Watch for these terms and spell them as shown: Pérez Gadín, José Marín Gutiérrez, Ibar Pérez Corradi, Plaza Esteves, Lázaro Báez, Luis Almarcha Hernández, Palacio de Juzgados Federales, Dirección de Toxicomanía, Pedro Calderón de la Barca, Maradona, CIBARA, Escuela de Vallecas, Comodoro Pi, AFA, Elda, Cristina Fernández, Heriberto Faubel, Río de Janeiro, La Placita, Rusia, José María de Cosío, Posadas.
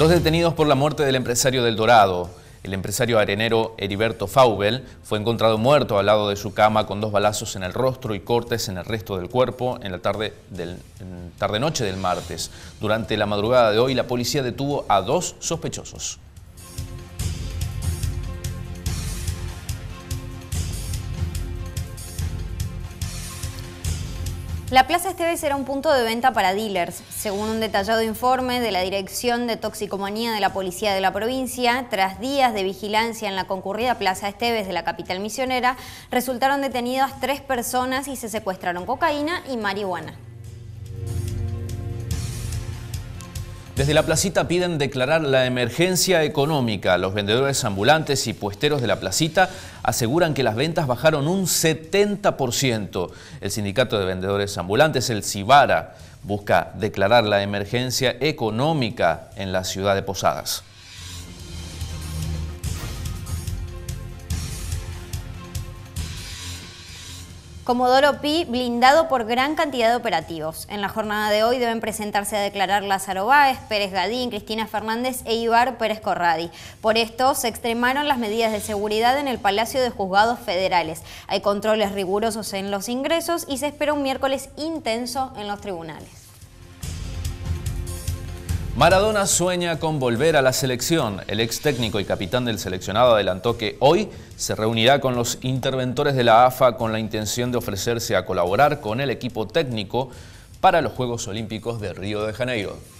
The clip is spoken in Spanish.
Dos detenidos por la muerte del empresario del Dorado. El empresario arenero Heriberto Faubel fue encontrado muerto al lado de su cama con dos balazos en el rostro y cortes en el resto del cuerpo en la tarde-noche del martes. Durante la madrugada de hoy, la policía detuvo a dos sospechosos. La Plaza Esteves era un punto de venta para dealers. Según un detallado informe de la Dirección de Toxicomanía de la Policía de la Provincia, tras días de vigilancia en la concurrida Plaza Esteves de la capital misionera, resultaron detenidas 3 personas y se secuestraron cocaína y marihuana. Desde La Placita piden declarar la emergencia económica. Los vendedores ambulantes y puesteros de La Placita aseguran que las ventas bajaron un 70%. El sindicato de vendedores ambulantes, el CIBARA, busca declarar la emergencia económica en la ciudad de Posadas. Comodoro Pi blindado por gran cantidad de operativos. En la jornada de hoy deben presentarse a declarar Lázaro Báez, Pérez Gadín, Cristina Fernández e Ibar Pérez Corradi. Por esto se extremaron las medidas de seguridad en el Palacio de Juzgados Federales. Hay controles rigurosos en los ingresos y se espera un miércoles intenso en los tribunales. Maradona sueña con volver a la selección. El ex técnico y capitán del seleccionado adelantó que hoy se reunirá con los interventores de la AFA con la intención de ofrecerse a colaborar con el equipo técnico para los Juegos Olímpicos de Río de Janeiro.